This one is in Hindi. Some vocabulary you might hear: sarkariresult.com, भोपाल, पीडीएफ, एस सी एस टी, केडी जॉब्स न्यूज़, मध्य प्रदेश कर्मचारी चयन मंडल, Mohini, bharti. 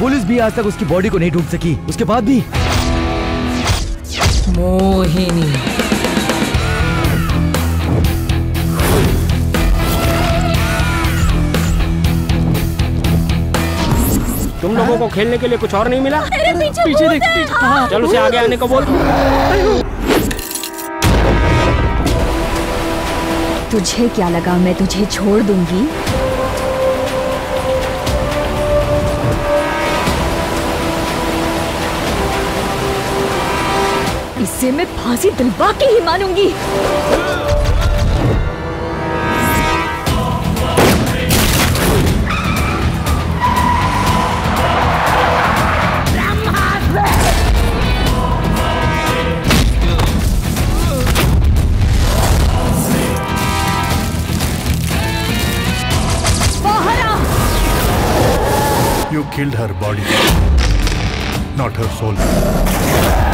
पुलिस भी आज तक उसकी बॉडी को नहीं ढूंढ सकी, उसके बाद भी। मोहिनी तुम लोगों को खेलने के लिए कुछ और नहीं मिला? अरे पीछे देख, चलो उसे आगे आने को बोल। तुझे क्या लगा मैं तुझे छोड़ दूंगी? इससे मैं फांसी दिलवा के ही मानूंगी। You killed her body, not her soul.